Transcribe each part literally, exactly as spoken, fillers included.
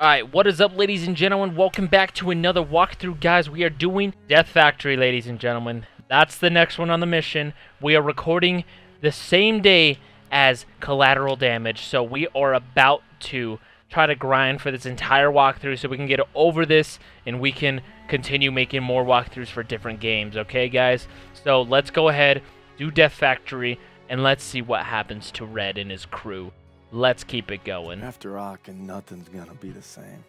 Alright, what is up, ladies and gentlemen? Welcome back to another walkthrough, guys. We are doing Death Factory, ladies and gentlemen. That's the next one on the mission. We are recording the same day as Collateral Damage, so we are about to try to grind for this entire walkthrough so we can get over this and we can continue making more walkthroughs for different games, okay, guys? So let's go ahead, do Death Factory, and let's see what happens to Red and his crew. Let's keep it going. After Aachen, nothing's gonna be the same.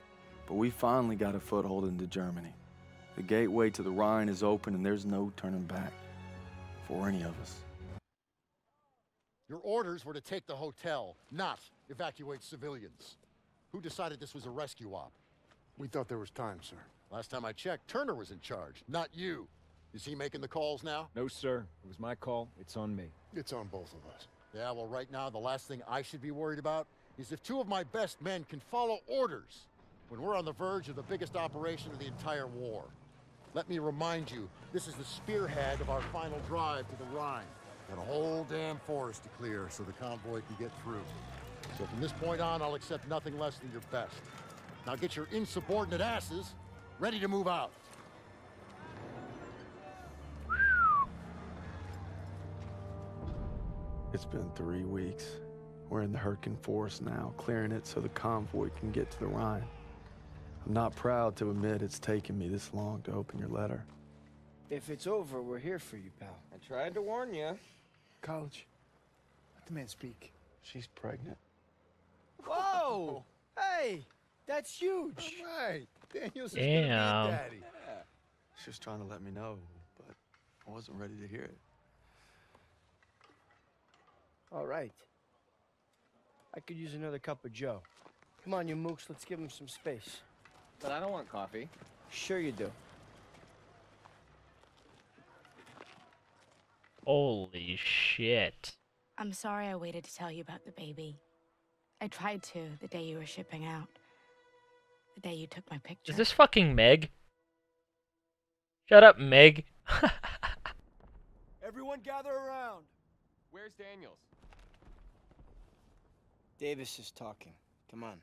But we finally got a foothold into Germany. The gateway to the Rhine is open and there's no turning back. For any of us. Your orders were to take the hotel, not evacuate civilians. Who decided this was a rescue op? We thought there was time, sir. Last time I checked, Turner was in charge, not you. Is he making the calls now? No, sir. It was my call. It's on me. It's on both of us. Yeah, well, right now, the last thing I should be worried about is if two of my best men can follow orders when we're on the verge of the biggest operation of the entire war. Let me remind you, this is the spearhead of our final drive to the Rhine. Got a whole damn forest to clear so the convoy can get through. So from this point on, I'll accept nothing less than your best. Now get your insubordinate asses ready to move out. It's been three weeks. We're in the Hurricane Forest now, clearing it so the convoy can get to the Rhine. I'm not proud to admit it's taken me this long to open your letter. If it's over, we're here for you, pal. I tried to warn you. College, let the man speak. She's pregnant. Whoa! Hey! That's huge! All right. Daniel's gonna be a daddy. Yeah. She was trying to let me know, but I wasn't ready to hear it. All right. I could use another cup of Joe. Come on, you mooks, let's give him some space. But I don't want coffee. Sure you do. Holy shit. I'm sorry I waited to tell you about the baby. I tried to the day you were shipping out. The day you took my picture. Is this fucking Meg? Shut up, Meg. Everyone gather around. Where's Daniels? Davis is talking. Come on.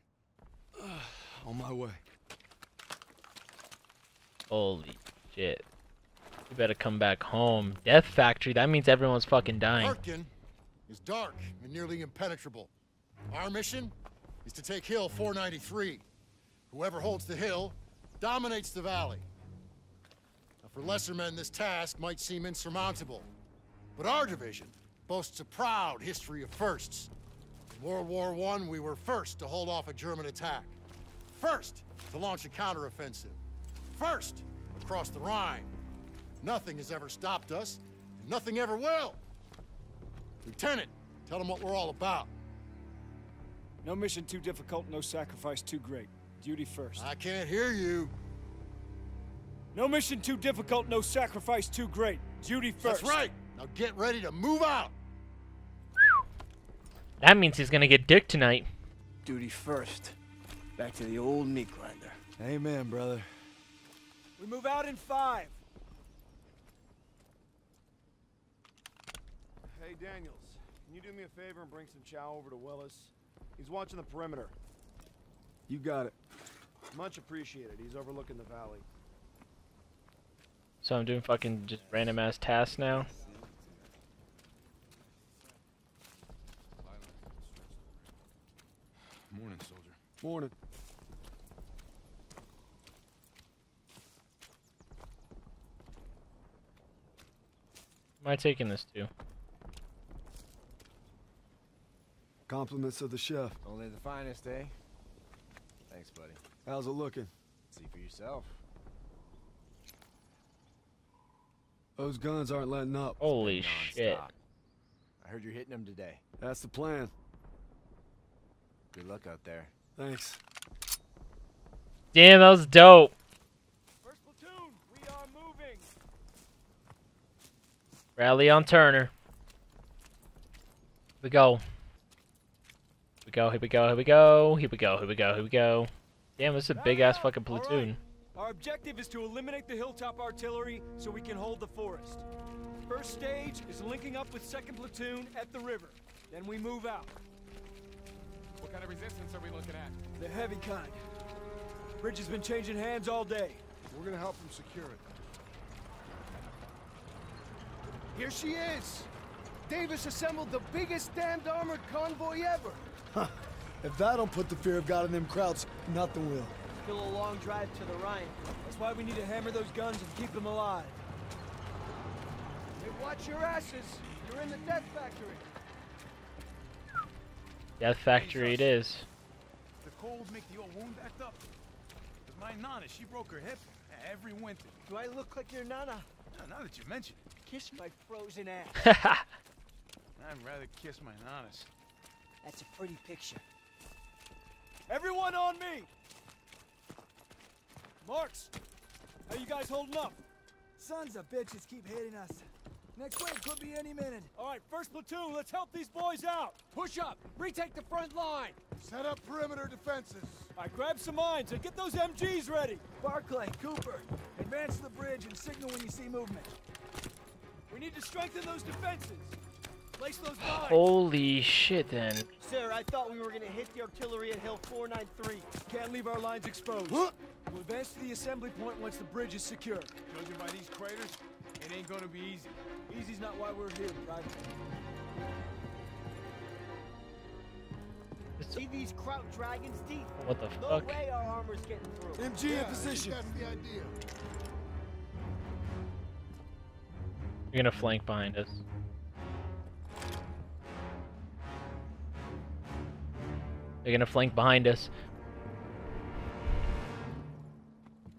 On my way. Holy shit. You better come back home. Death Factory, that means everyone's fucking dying. Hurricane is dark and nearly impenetrable. Our mission is to take Hill four ninety-three. Whoever holds the hill dominates the valley. Now, for lesser men, this task might seem insurmountable. But our division boasts a proud history of firsts. In World War One, we were first to hold off a German attack. First to launch a counteroffensive. First across the Rhine. Nothing has ever stopped us, and nothing ever will. Lieutenant, tell them what we're all about. No mission too difficult, no sacrifice too great. Duty first. I can't hear you. No mission too difficult, no sacrifice too great. Duty first. That's right. Now get ready to move out. That means he's gonna get dick tonight. Duty first. Back to the old meat grinder. Amen, brother. We move out in five. Hey, Daniels, can you do me a favor and bring some chow over to Willis? He's watching the perimeter. You got it. Much appreciated. He's overlooking the valley. So I'm doing fucking just random ass tasks now. Morning, soldier. Morning. Am I taking this too? Compliments of the chef. Only the finest, eh? Thanks, buddy. How's it looking? See for yourself. Those guns aren't letting up. Holy shit. I heard you're hitting them today. That's the plan. Good luck out there. Thanks. Damn, that was dope. First platoon, we are moving. Rally on Turner. Here we go. Here we go, here we go, here we go. Here we go, here we go, here we go. Damn, this is a big ass fucking platoon. Right. Our objective is to eliminate the hilltop artillery so we can hold the forest. First stage is linking up with second platoon at the river. Then we move out. What kind of resistance are we looking at? The heavy kind. Bridge has been changing hands all day. We're gonna help him secure it. Here she is! Davis assembled the biggest damned armored convoy ever! Huh. If that don't put the fear of God in them crowds, nothing will. Still a long drive to the Rhine. That's why we need to hammer those guns and keep them alive. Hey, watch your asses! You're in the Death Factory! Death Factory it is. The cold make the old wound act up. With my nana, she broke her hip every winter. Do I look like your nana? Yeah, now that you mention it. Kiss my frozen ass. I'd rather kiss my nanas. That's a pretty picture. Everyone on me! Marks! How you guys holding up? Sons of bitches keep hitting us. Next wave could be any minute. Alright, first platoon, let's help these boys out. Push up, retake the front line. Set up perimeter defenses. Alright, grab some mines and get those M Gs ready. Barclay, Cooper, advance to the bridge and signal when you see movement. We need to strengthen those defenses. Place those mines. Holy shit, then. Sir, I thought we were gonna hit the artillery at Hill four ninety-three. Can't leave our lines exposed. Huh? We'll advance to the assembly point once the bridge is secure. Judging by these craters, it ain't gonna be easy. Easy's not why we're here, Private. See these kraut dragons deep. What the fuck? No way our armor's getting through. M G yeah, in position. That's the idea. You're gonna flank behind us. They're gonna flank behind us.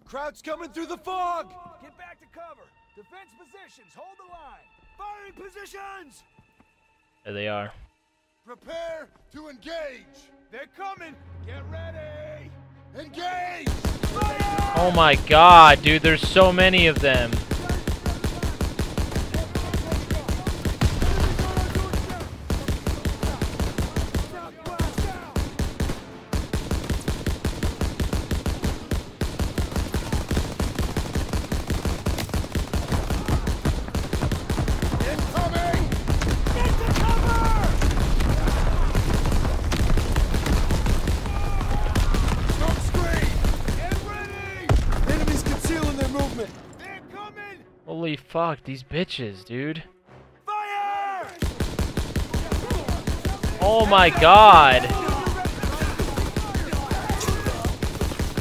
Crowd's coming through the fog! Get back to cover! Defense positions, hold the line! Firing positions! There they are. Prepare to engage! They're coming! Get ready! Engage! Fire! Oh my god, dude, there's so many of them. Holy fuck, these bitches, dude. Fire! Oh my god.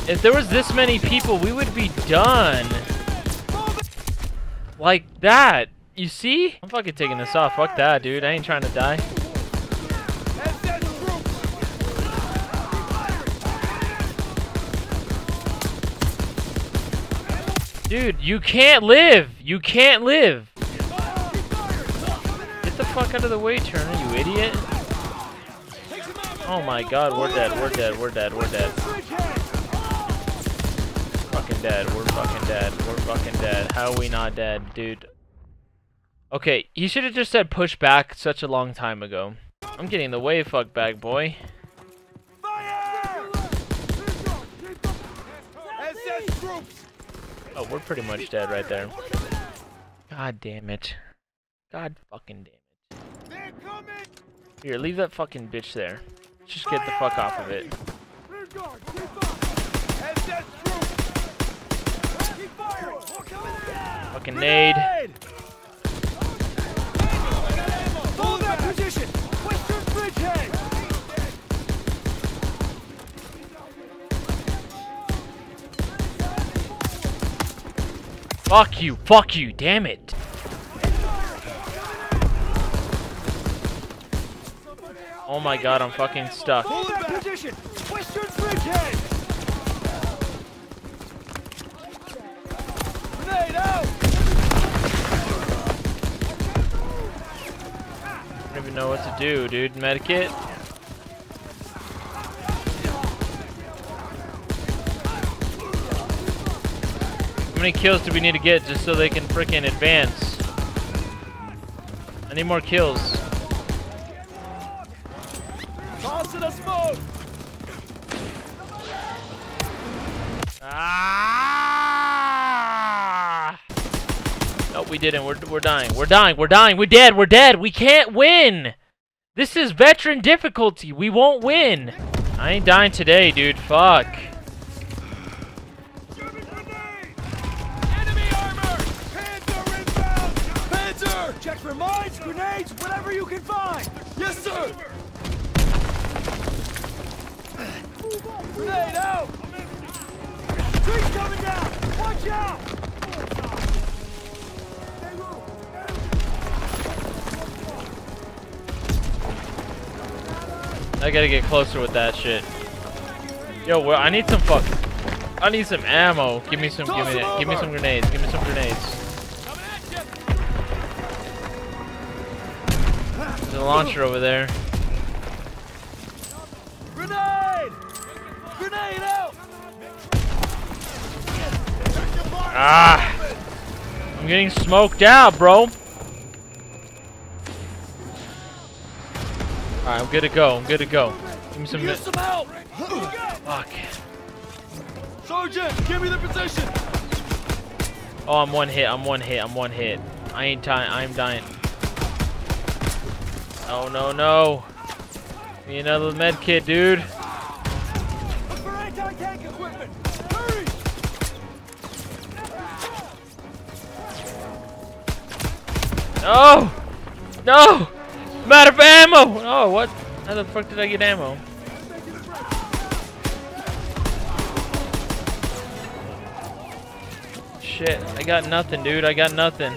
If there was this many people, we would be done. Like that. You see? I'm fucking taking this off. Fuck that, dude. I ain't trying to die. Dude, you can't live! You can't live! Get the fuck out of the way, Turner, you idiot! Oh my god, we're dead, we're dead, we're dead, we're dead. Fucking dead, we're fucking dead, we're fucking dead. How are we not dead, dude? Okay, you should have just said push back such a long time ago. I'm getting the wave fuck back, boy. Oh, we're pretty much dead right there. God damn it. God fucking damn it. Here, leave that fucking bitch there. Just get the fuck off of it. Fucking nade. Hold that position. Western bridgehead. Fuck you, fuck you, damn it. Oh my god, I'm fucking stuck. I don't even know what to do, dude. Medikit. How many kills do we need to get just so they can frickin' advance? I need more kills. Ah! Nope, we didn't. We're, we're dying. We're dying. We're dying. We're dead. We're dead. We can't win. This is veteran difficulty. We won't win. I ain't dying today, dude. Fuck. Search for mines, grenades, whatever you can find! Yes, sir! Grenade out! Trees coming down! Watch out! I gotta get closer with that shit. Yo, well, I need some fuck. I need some ammo. Give me some. Give me. Give me some grenades. Give me some grenades. There's a launcher over there. Grenade! Grenade out! Ah! I'm getting smoked out, bro. All right, I'm good to go. I'm good to go. Give me some. Get some help! Fuck. Sergeant, give me the position. Oh, I'm one hit. I'm one hit. I'm one hit. I ain't dying. I'm dying. Oh no no! Need another med kit, dude. Look for anti-tank equipment. Hurry! No! No! I'm out of ammo. Oh, what? How the fuck did I get ammo? Shit, I got nothing, dude. I got nothing.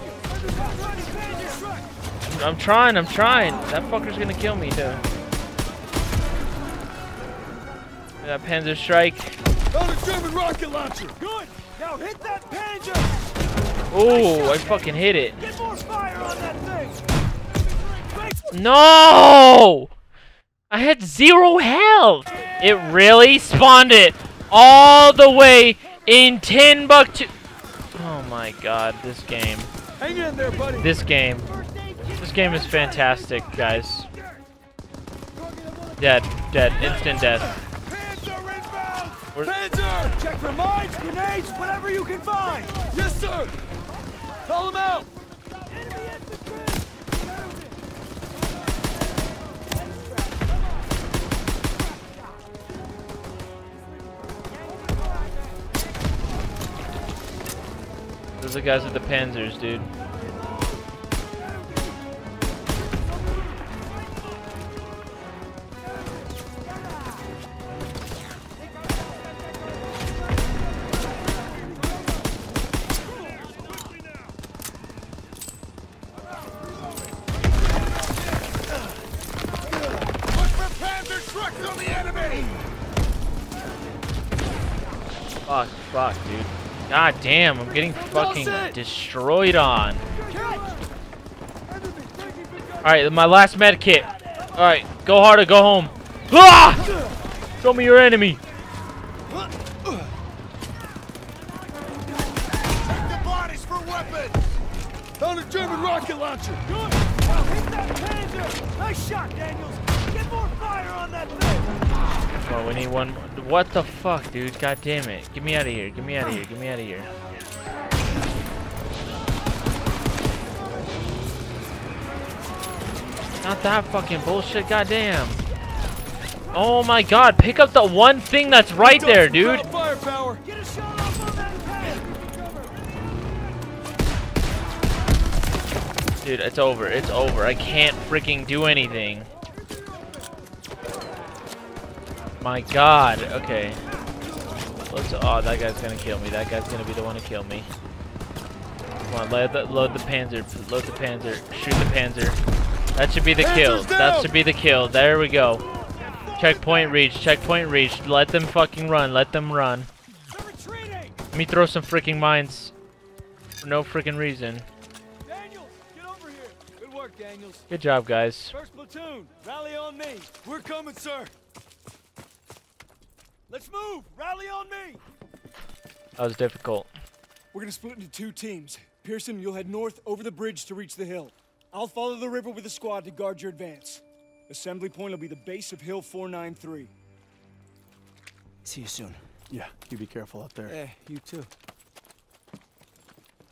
I'm trying, I'm trying. That fucker's gonna kill me, dude. That Panzer Strike. Another German rocket launcher. Good. Now hit that Panzer. Oh, I fucking hit it. Get more fire on that thing. No! I had zero health. It really spawned it all the way in Timbuktu. Oh my god, this game. Hang in there, buddy. This game. This game is fantastic, guys. Dead. Dead. Instant death. Panzer! Check for mines, grenades, whatever you can find! Yes, sir! Call them out! Those are the guys with the Panzers, dude. Fuck, fuck, dude. God damn, I'm getting fucking destroyed on. Alright, my last med kit. Alright, go hard or go home. Ah! Show me your enemy. The German rocket launcher. Good. Now hit that Panzer. Nice shot, Daniels. Get more fire on that thing. Oh, we need one. What the fuck, dude? God damn it. Get me out of here. Get me out of here. Get me out of here. Not that fucking bullshit. God damn. Oh my god. Pick up the one thing that's right there, dude. Firepower. Get a shot off on that pad. Dude, it's over. It's over. I can't freaking do anything. My god. Okay. Let's, oh, that guy's gonna kill me. That guy's gonna be the one to kill me. Come on, load the, load the Panzer. Load the Panzer. Shoot the Panzer. That should be the kill. That should be the kill. There we go. Checkpoint reached. Checkpoint reached. Let them fucking run. Let them run. Let me throw some freaking mines. For no freaking reason. Daniels. Good job, guys. First platoon, rally on me. We're coming, sir. Let's move. Rally on me. That was difficult. We're gonna split into two teams. Pearson, you'll head north over the bridge to reach the hill. I'll follow the river with a squad to guard your advance. Assembly point will be the base of Hill four nine three. See you soon. Yeah, you be careful out there. Hey, you too.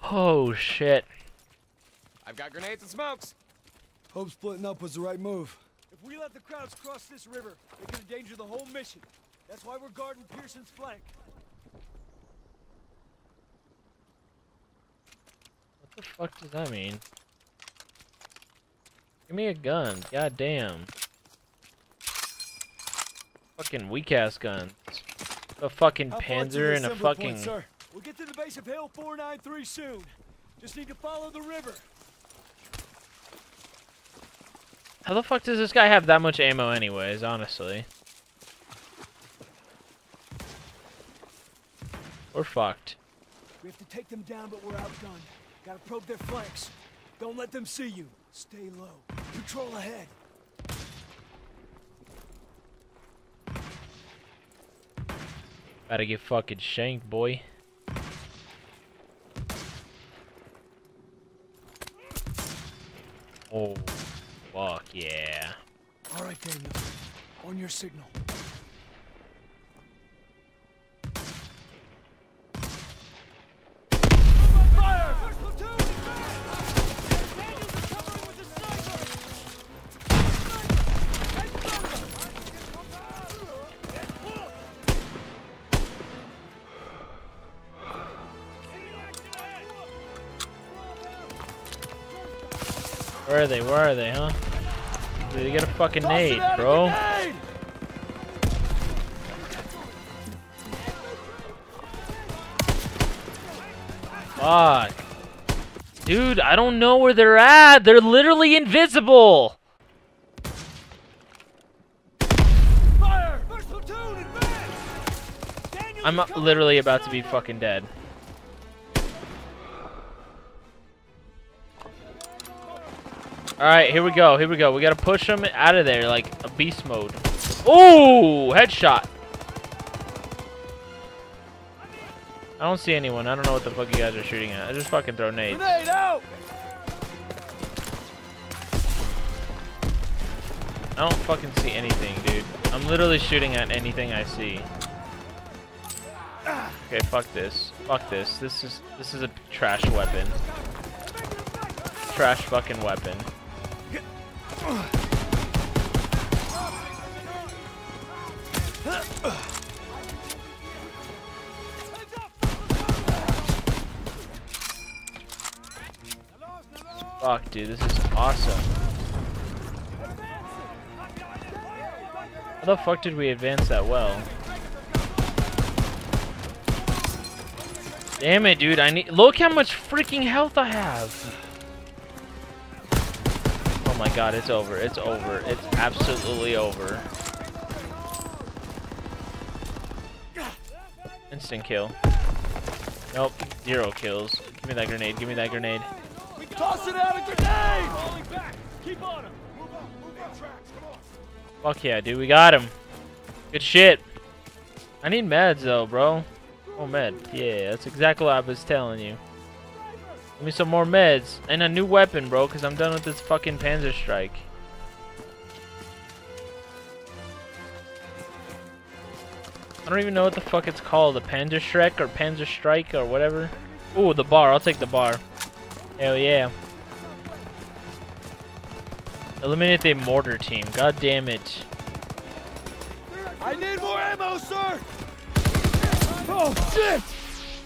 Oh shit. I've got grenades and smokes. Hope splitting up was the right move. If we let the crowds cross this river, they could endanger the whole mission. That's why we're guarding Pearson's flank. What the fuck does that mean? Give me a gun, goddamn. Fucking weak ass guns. A fucking Panzer and a fucking. Point, sir. We'll get to the base of Hill four nine three soon. Just need to follow the river. How the fuck does this guy have that much ammo anyways, honestly? We're fucked. We have to take them down, but we're outgunned. Gotta probe their flanks. Don't let them see you. Stay low. Patrol ahead. About to get fucking shanked, boy. Oh, fuck yeah. Alright, Daniel. On your signal. Where are they? Where are they, huh? Dude, they got a fucking nade, bro. Grenade! Fuck. Dude, I don't know where they're at. They're literally invisible. Fire! First platoon, advance! Daniel, I'm literally about to be fucking dead. Alright, here we go, here we go. We gotta push him out of there like a beast mode. Oh, headshot. I don't see anyone. I don't know what the fuck you guys are shooting at. I just fucking throw nades. Grenade out! I don't fucking see anything, dude. I'm literally shooting at anything I see. Okay, fuck this. Fuck this. This is this is a trash weapon. Trash fucking weapon. Fuck, dude, this is awesome. How the fuck did we advance that well? Damn it, dude, I need- look how much freaking health I have! Oh my god, it's over, it's over, it's absolutely over. Instant kill. Nope, zero kills. Give me that grenade, give me that grenade. Toss it out, a grenade! Keep on him. Move up, move up. Come on. Fuck yeah, dude, we got him. Good shit. I need meds though, bro. Oh, med. Yeah, that's exactly what I was telling you. Give me some more meds and a new weapon, bro, because I'm done with this fucking Panzer Strike. I don't even know what the fuck it's called, the Panzer Shrek or Panzer Strike or whatever. Ooh, the bar. I'll take the bar. Hell yeah. Eliminate the mortar team. God damn it. I need more ammo, sir! Oh, shit!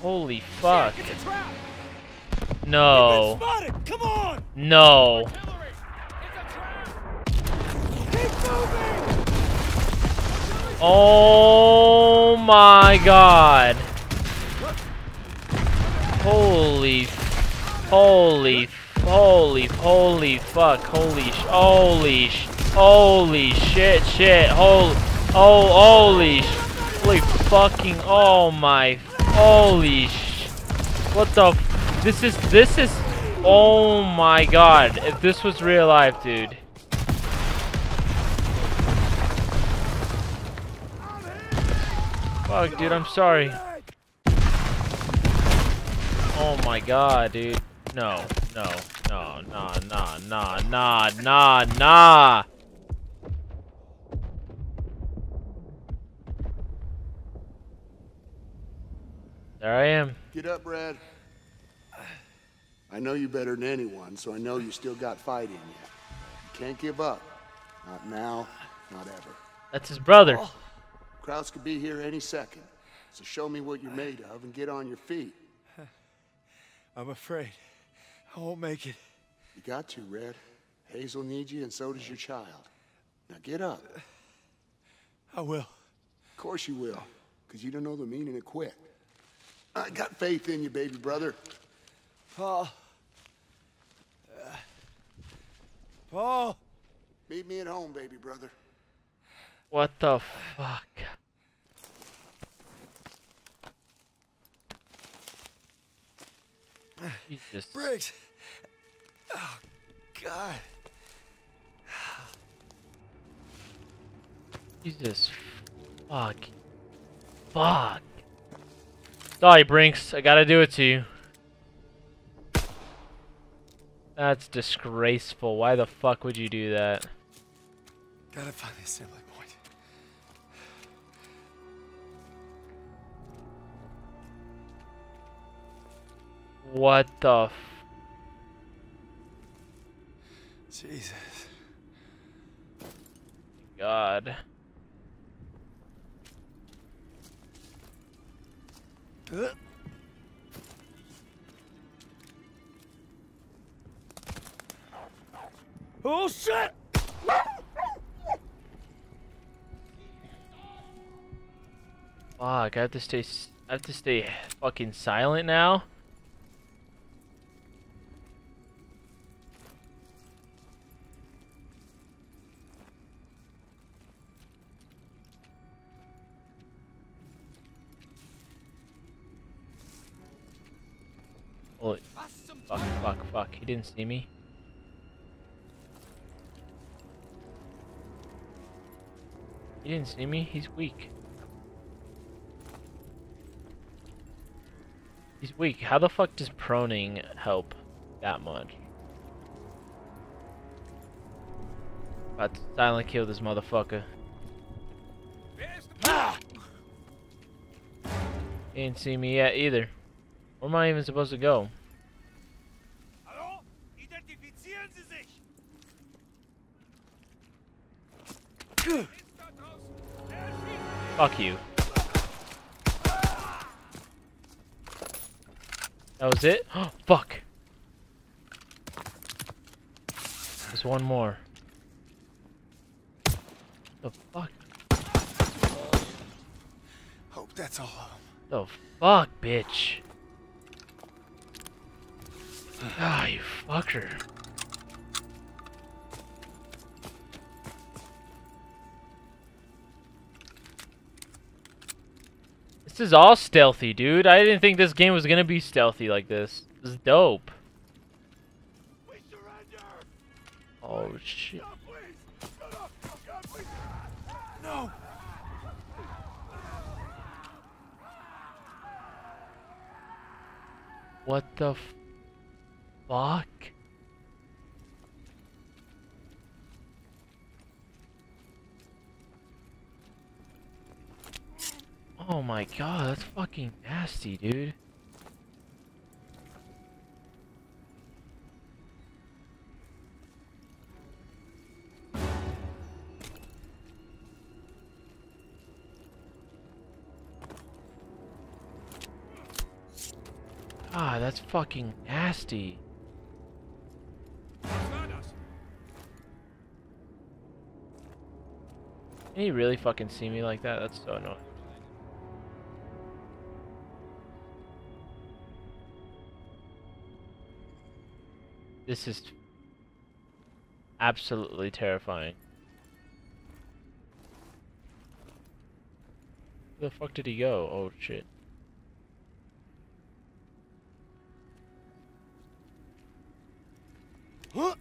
Holy fuck. No. Come on. No. Oh my god. Holy, holy, holy, holy fuck. Holy, sh holy, sh holy shit, shit. Holy, oh, holy, sh holy fucking, oh my, holy sh. What the fuck? This is, this is, oh my god, if this was real life, dude. Fuck, dude, I'm sorry. Oh my god, dude. No, no, no, nah, nah, nah, nah, nah, nah. There I am. Get up, Brad. I know you better than anyone, so I know you still got fight in you. You can't give up. Not now, not ever. That's his brother. Oh, Krauss could be here any second, so show me what you're made of and get on your feet. I'm afraid I won't make it. You got to, Red. Hazel needs you, and so does your child. Now get up. I will. Of course you will, because you don't know the meaning of quit. I got faith in you, baby brother. Paul. Uh, Paul. Meet me at home, baby brother. What the fuck? Jesus. Briggs. Oh, God. Jesus. Fuck. Fuck. Sorry, Brinks. I gotta do it to you. That's disgraceful. Why the fuck would you do that? Gotta find the assembly point. What the f- Jesus. God. Uh. Oh shit! Fuck! I have to stay. I have to stay fucking silent now. Holy fuck! Fuck! Fuck! He didn't see me. He didn't see me, he's weak. He's weak. How the fuck does proning help that much? About to silent kill this motherfucker. He didn't see me yet either. Where am I even supposed to go? Fuck you. That was it? Oh, fuck. There's one more. The fuck? Hope that's all of them. The fuck, bitch. Ah, you fucker. This is all stealthy, dude. I didn't think this game was gonna be stealthy like this. This is dope. We surrender. Oh shit. Stop, please. Shut up. Oh, God, please. No. What the f fuck? Oh my god, that's fucking nasty, dude. Ah, that's fucking nasty. Can you really fucking see me like that? That's so annoying. This is absolutely terrifying. Where the fuck did he go? Oh shit. Huh?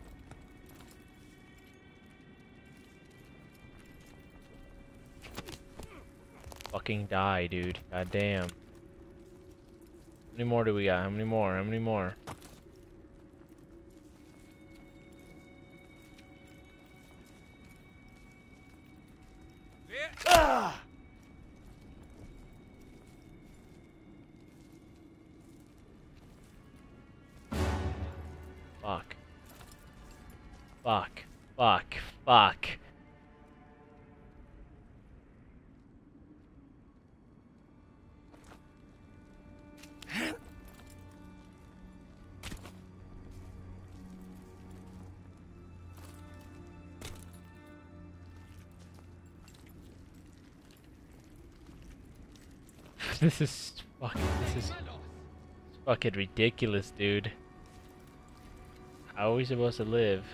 Fucking die, dude. God damn. How many more do we got? How many more? How many more? Fuck. Fuck. Fuck. Fuck. This is fucking, this is fucking ridiculous, dude. How are we supposed to live?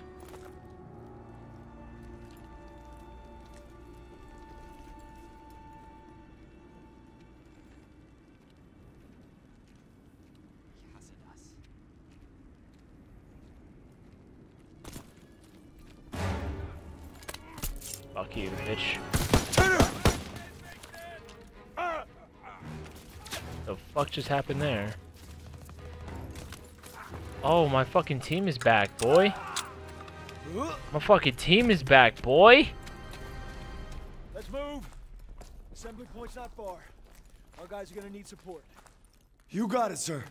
Fuck you, bitch. The fuck just happened there? Oh, my fucking team is back, boy. My fucking team is back, boy. Let's move. Assembly point's not far. Our guys are gonna need support. You got it, sir.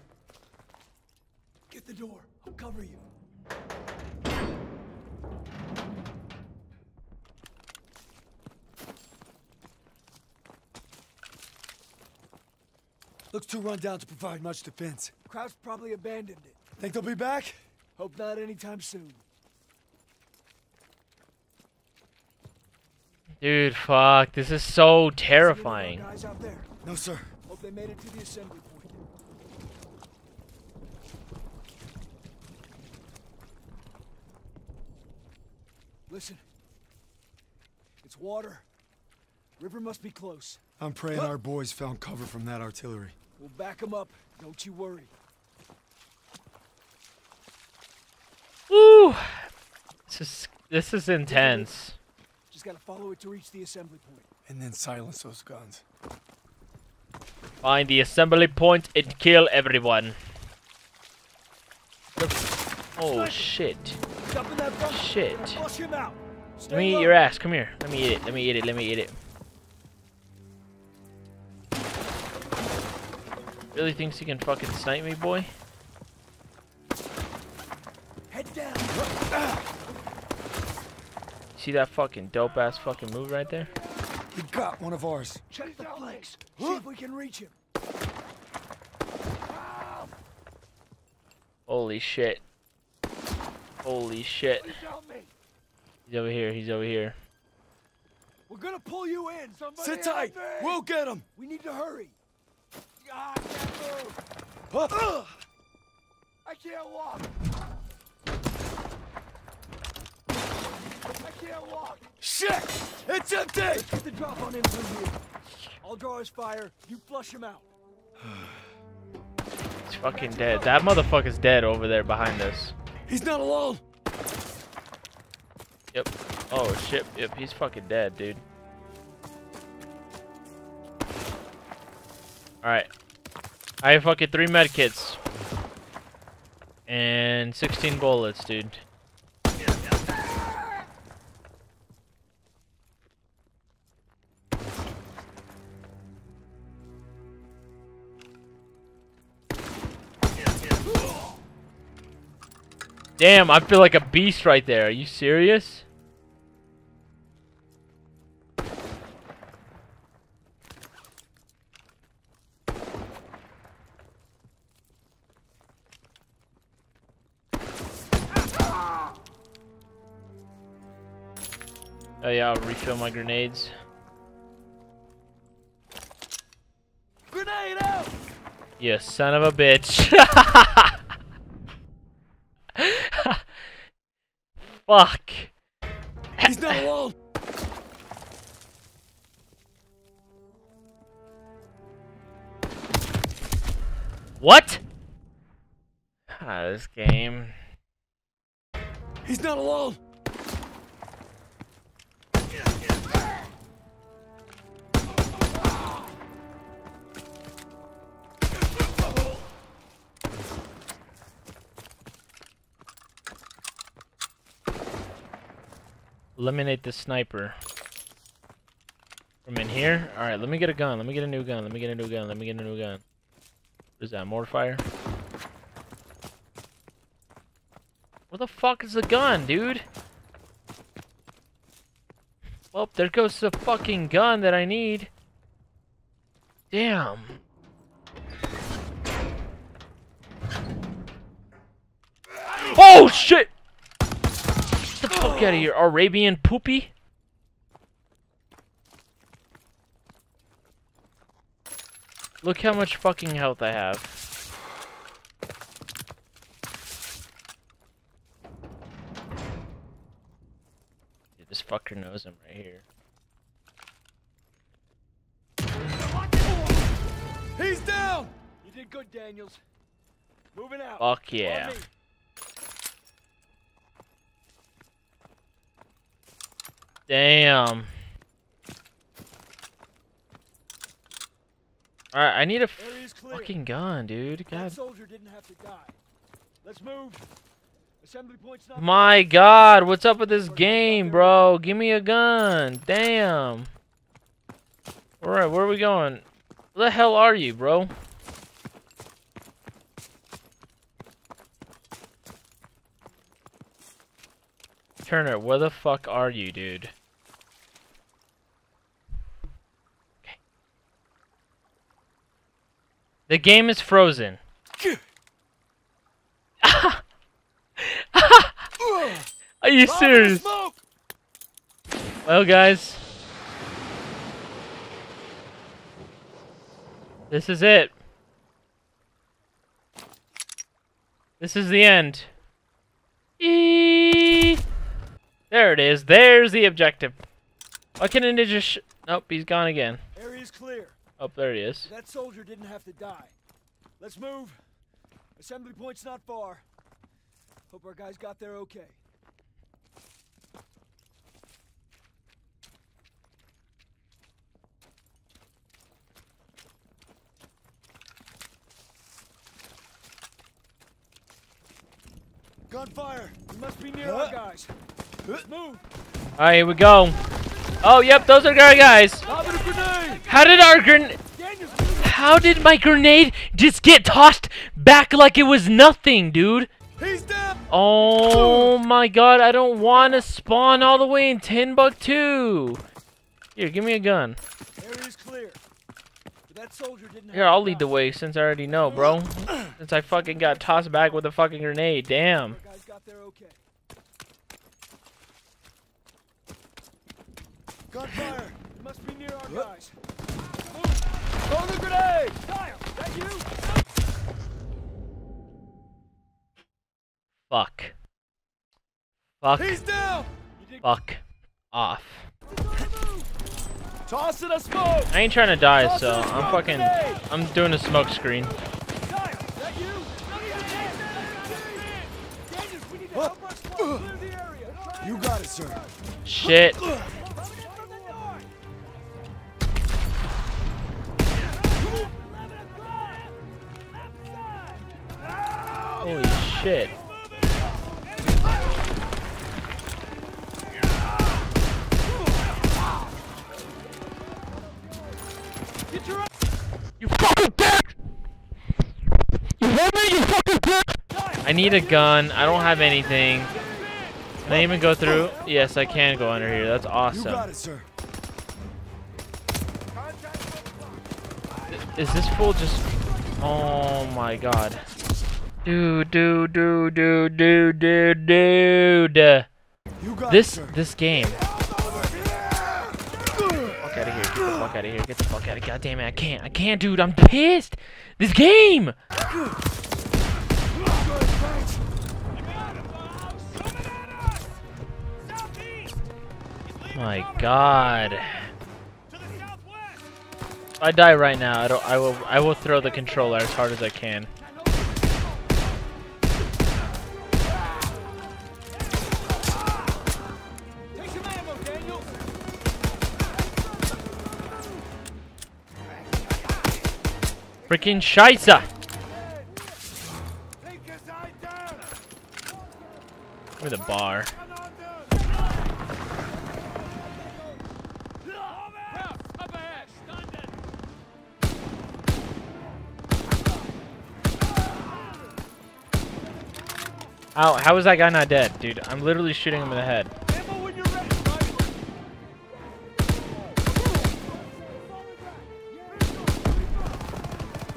Get the door. I'll cover you. Looks too run down to provide much defense. Crowd's probably abandoned it. Think they'll be back? Hope not anytime soon. Dude, fuck. This is so terrifying. Guys out there? No, sir. Hope they made it to the assembly point. Listen. It's water. River must be close. I'm praying our boys found cover from that artillery. We'll back them up. Don't you worry. Woo! This is this is intense. Just gotta follow it to reach the assembly point. And then silence those guns. Find the assembly point and kill everyone. Oh shit! Shit! Let me eat your ass. Come here. Let me eat it. Let me eat it. Let me eat it. Really thinks he can fucking snipe me, boy? Head down. See that fucking dope ass fucking move right there? He got one of ours. Check the flanks. See if we can reach him. Holy shit. Holy shit. He's over here, he's over here. We're gonna pull you in. Somebody sit tight! We'll get him! We need to hurry. I can't move. Huh? I can't walk. I can't walk. Shit! It's empty! Let's get the drop on him from here. I'll draw his fire. You flush him out. He's fucking dead. That motherfucker's dead over there behind us. He's not alone. Yep. Oh shit. Yep. He's fucking dead, dude. Alright, I have fucking three medkits and sixteen bullets, dude. Damn, I feel like a beast right there. Are you serious? Oh yeah, I'll refill my grenades. Grenade out! You son of a bitch. Fuck. He's not alone. What? Ah, this game. He's not alone. Eliminate the sniper from in here. All right, let me get a gun. Let me get a new gun. Let me get a new gun. Let me get a new gun. What is that? More fire? Where the fuck is the gun, dude? Well, there goes the fucking gun that I need. Damn. Oh shit! Get the fuck out of here, Arabian poopy! Look how much fucking health I have. This fucker knows him right here. He's down! You did good, Daniels. Moving out. Fuck yeah. Damn. Alright, I need a fucking gun, dude. God. Soldier didn't have to die. Let's move. My God, what's up with this game, bro? Give me a gun. Damn. Alright, where are we going? Where the hell are you, bro? Turner, where the fuck are you, dude? Okay. The game is frozen. Are you serious? Well, guys, this is it. This is the end. Eee! There it is. There's the objective. Why couldn't it just? Sh nope, he's gone again. Area's clear. Oh, there he is. That soldier didn't have to die. Let's move. Assembly point's not far. Hope our guys got there okay. Gunfire! We must be near our guys. Move! Alright, here we go. Oh, yep, those are our guys. How did our grenade... How did my grenade just get tossed back like it was nothing, dude? He's dead. Oh my God, I don't want to spawn all the way in Timbuktu. Here, give me a gun. Area's clear. That soldier didn't Here, I'll lead the way since I already know, bro. Since I fucking got tossed back with a fucking grenade, damn. Guys got there okay. Gunfire. It must be near our guys. Throw the grenade. Fire. That you? Fuck. Fuck. He's down. Fuck. Off. Toss it a smoke. I ain't trying to die, Toss so I'm fucking. Today. I'm doing a smoke screen. You got it, sir. Shit. Holy shit. You fucking dick! You hit me, you fucking dick! I need a gun. I don't have anything. Can I even go through? Yes, I can go under here. That's awesome. You got it, sir. Is this fool just... Oh my God. Dude, dude, dude, dude, dude, dude, dude. This, this game. Fuck out of here, get the fuck out of here. God damn it, I can't, I can't, dude, I'm pissed! This game! My God. If I die right now, I don't I will I will throw the controller as hard as I can. Freaking Scheiße! Give me the bar. Ow, how is that guy not dead, dude? I'm literally shooting him in the head.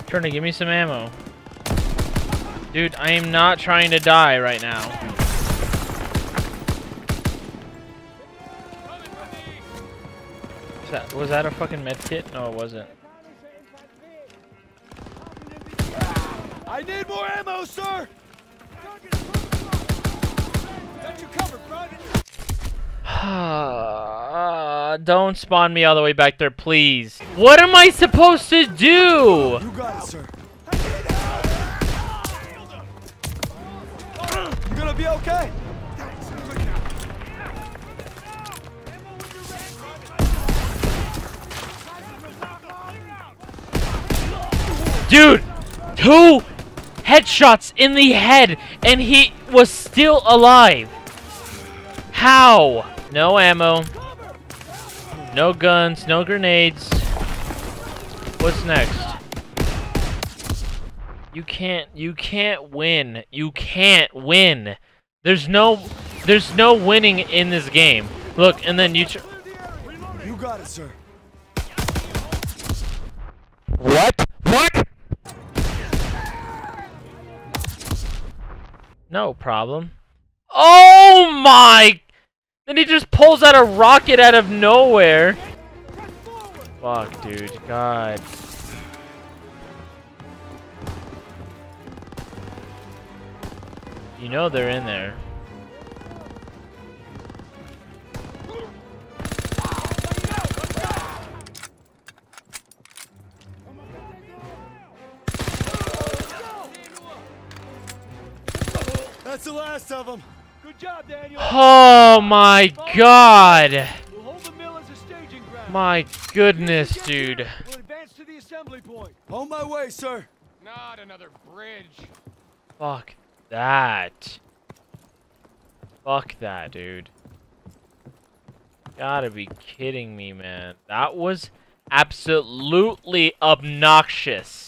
Turner, give me some ammo. Dude, I am not trying to die right now. Was that, was that a fucking med kit? No, it wasn't. I need more ammo, sir! Got you covered, brother. Don't spawn me all the way back there, please. What am I supposed to do? You got it, sir. You're gonna be okay. Dude, two headshots in the head, and he was still alive. How? No ammo. No guns, no grenades. What's next? You can't, you can't win. You can't win. There's no, there's no winning in this game. Look, and then you tr- You got it, sir. What? What? No problem. Oh my! Then he just pulls out a rocket out of nowhere. Fuck, dude. God. You know they're in there. That's the last of them. Good job, Daniel. Oh my God. We'll hold the mill as a staging ground. My goodness, dude. We'll advance to the assembly point. On my way, sir. Not another bridge. Fuck that. Fuck that, dude. Gotta be kidding me, man. That was absolutely obnoxious.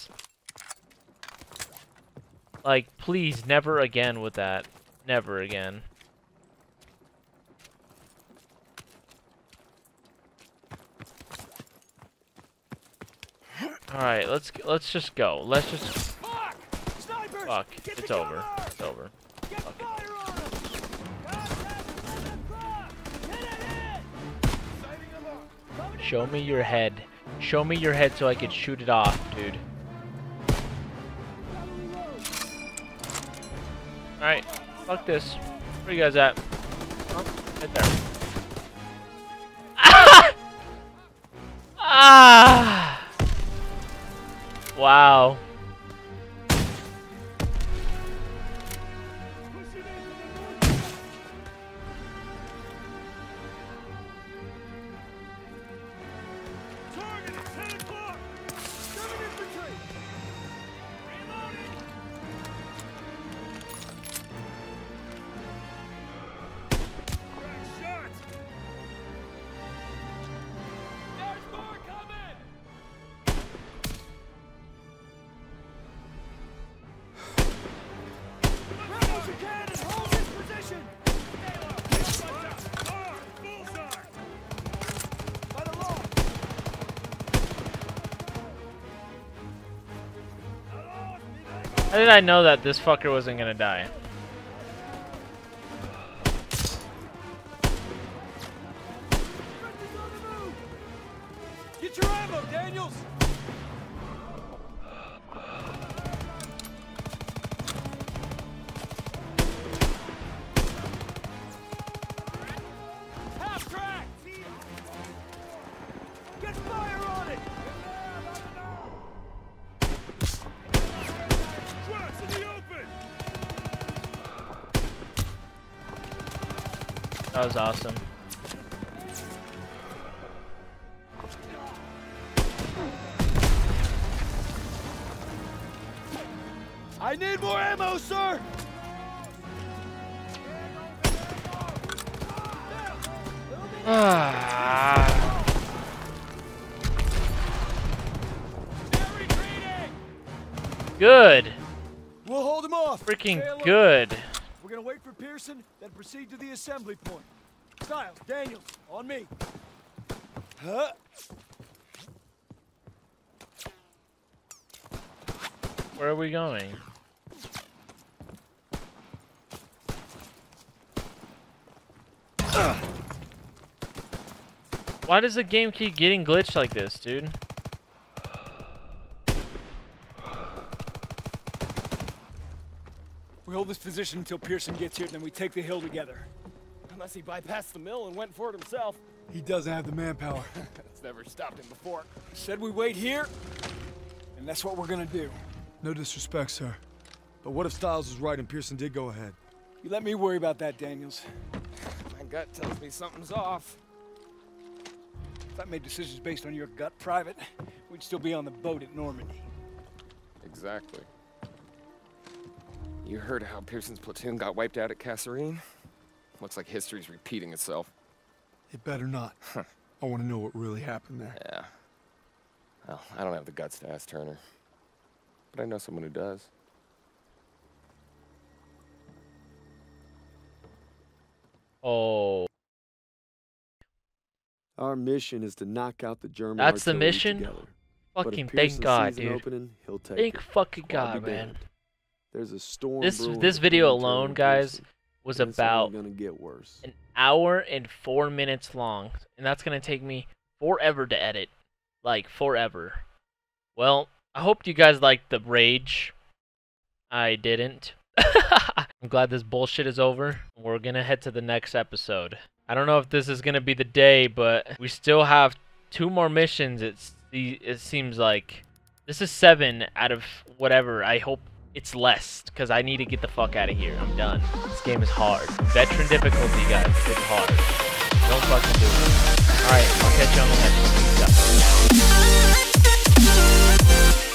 Like, please, never again with that. Never again. Alright, let's let's just go. Let's just... Fuck! Snipers! Fuck. It's over. It's over. Fuck it. Show me your head. Show me your head so I can shoot it off, dude. Alright, fuck this. Where you guys at? Huh? Right there. Ah! Ah! Wow. How did I know that this fucker wasn't gonna die? Get your ammo, Daniels! That was awesome. I need more ammo, sir! Ah. Good. We'll hold him off. Freaking good. We're gonna wait for Pearson, then proceed to the assembly point. Stiles, Daniels, on me. Huh? Where are we going? Ugh. Why does the game keep getting glitched like this, dude? We hold this position until Pearson gets here, then we take the hill together. Unless he bypassed the mill and went for it himself. He doesn't have the manpower. That's never stopped him before. Said we wait here, and that's what we're gonna do. No disrespect, sir. But what if Stiles was right and Pearson did go ahead? You let me worry about that, Daniels. My gut tells me something's off. If I made decisions based on your gut, Private, we'd still be on the boat at Normandy. Exactly. You heard how Pearson's platoon got wiped out at Kasserine? Looks like history's repeating itself. It better not. Huh. I want to know what really happened there. Yeah. Well, I don't have the guts to ask Turner. But I know someone who does. Oh. Our mission is to knock out the German. That's the mission? Together. Fucking thank God, dude. Opening, thank fucking God, man. There's a storm. This this video alone, guys, was about gonna get worse. an hour and four minutes long, and that's gonna take me forever to edit, like forever. Well, I hope you guys liked the rage. I didn't. I'm glad this bullshit is over. We're gonna head to the next episode. I don't know if this is gonna be the day, but we still have two more missions. It's it seems like this is seven out of whatever. I hope it's less because I need to get the fuck out of here. I'm done. This game is hard. Veteran difficulty, guys. It's hard. Don't fucking do it. All right, I'll catch you on the next one.